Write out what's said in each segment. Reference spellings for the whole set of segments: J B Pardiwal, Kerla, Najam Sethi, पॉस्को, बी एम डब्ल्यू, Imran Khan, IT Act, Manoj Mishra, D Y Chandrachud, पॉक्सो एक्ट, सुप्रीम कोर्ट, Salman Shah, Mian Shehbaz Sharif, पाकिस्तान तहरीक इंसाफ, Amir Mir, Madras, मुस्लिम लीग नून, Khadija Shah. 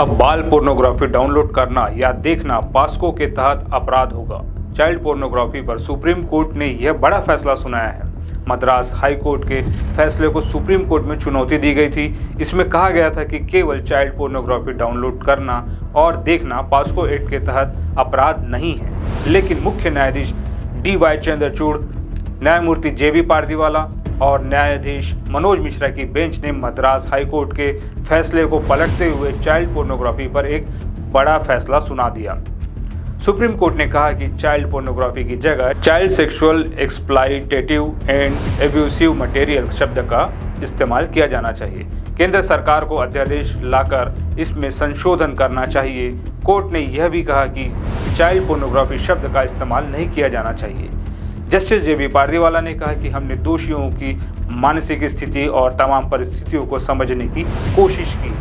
अब बाल pornography download करना या देखना पॉस्को के तहत अपराध होगा। चाइल्ड पोर्नोग्राफी पर सुप्रीम कोर्ट ने यह बड़ा फैसला सुनाया है। मद्रास हाई कोर्ट के फैसले को सुप्रीम कोर्ट में चुनौती दी गई थी। इसमें कहा गया था कि केवल चाइल्ड पोर्नोग्राफी डाउनलोड करना और देखना पॉस्को एक्ट के तहत अपराध नहीं है, लेकिन मुख्य न्यायाधीश DY चंद्रचूड़, न्यायमूर्ति JB पारदीवाला और न्यायाधीश मनोज मिश्रा की बेंच ने मद्रास हाई कोर्ट के फैसले को पलटते हुए चाइल्ड पोर्नोग्राफी पर एक बड़ा फैसला सुना दिया। सुप्रीम कोर्ट ने कहा कि चाइल्ड पोर्नोग्राफी की जगह child sexual exploitative and abusive material शब्द का इस्तेमाल किया जाना चाहिए। केंद्र सरकार को अध्यादेश लाकर इसमें संशोधन करना चाहिए। कोर्ट ने यह भी कहा कि चाइल्ड पोर्नोग्राफी शब्द का इस्तेमाल नहीं किया जाना चाहिए। जस्टिस JB पारदीवाला ने कहा कि हमने दोषियों की मानसिक स्थिति और तमाम परिस्थितियों को समझने की कोशिश की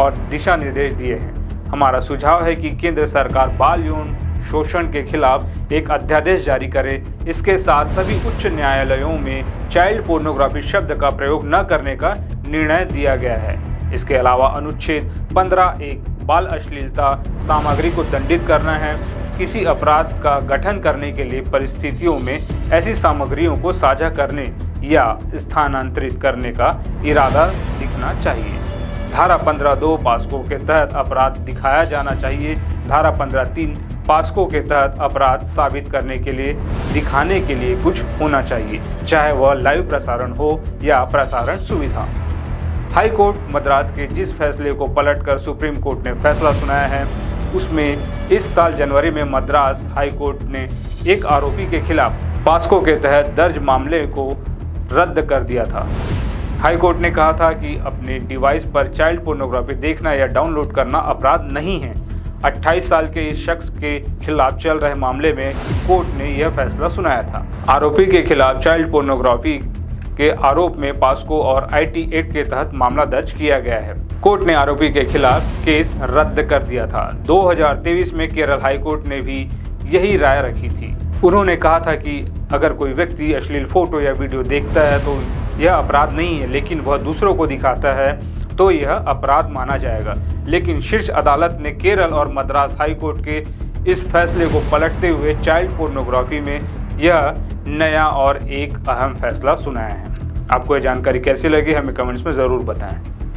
और दिशा निर्देश दिए हैं। हमारा सुझाव है कि केंद्र सरकार बाल यौन शोषण के खिलाफ एक अध्यादेश जारी करे। इसके साथ सभी उच्च न्यायालयों में चाइल्ड पोर्नोग्राफी शब्द का प्रयोग न करने का निर्णय दिया गया है। इसके अलावा अनुच्छेद 15(1) बाल अश्लीलता सामग्री को दंडित करना है। किसी अपराध का गठन करने के लिए परिस्थितियों में ऐसी सामग्रियों को साझा करने या स्थानांतरित करने का इरादा दिखना चाहिए। धारा 15(2) पॉस्को के तहत अपराध दिखाया जाना चाहिए। धारा 15(3) पॉस्को के तहत अपराध साबित करने के लिए दिखाने के लिए कुछ होना चाहिए, चाहे वह लाइव प्रसारण हो या प्रसारण सुविधा। हाई कोर्ट मद्रास के जिस फैसले को पलटकर सुप्रीम कोर्ट ने फैसला सुनाया है, उसमें इस साल जनवरी में मद्रास हाई कोर्ट ने एक आरोपी के खिलाफ पॉस्को के तहत दर्ज मामले को रद्द कर दिया था। हाई कोर्ट ने कहा था कि अपने डिवाइस पर चाइल्ड पोर्नोग्राफी देखना या डाउनलोड करना अपराध नहीं है। 28 साल के इस शख्स के खिलाफ चल रहे मामले में कोर्ट ने यह फैसला सुनाया था। आरोपी के खिलाफ चाइल्ड पोर्नोग्राफी के आरोप में पॉस्को और IT एक्ट के तहत मामला दर्ज किया गया है। कोर्ट ने आरोपी के खिलाफ केस रद्द कर दिया था। 2023 में केरल हाई कोर्ट ने भी यही राय रखी थी। उन्होंने कहा था कि अगर कोई व्यक्ति अश्लील फोटो या वीडियो देखता है तो यह अपराध नहीं है, लेकिन वह दूसरों को दिखाता है तो यह अपराध माना जाएगा। लेकिन शीर्ष अदालत ने केरल और मद्रास हाई कोर्ट के इस फैसले को पलटते हुए चाइल्ड पोर्नोग्राफी में यह नया और एक अहम फैसला सुनाया है। आपको यह जानकारी कैसी लगी हमें कमेंट्स में ज़रूर बताएं।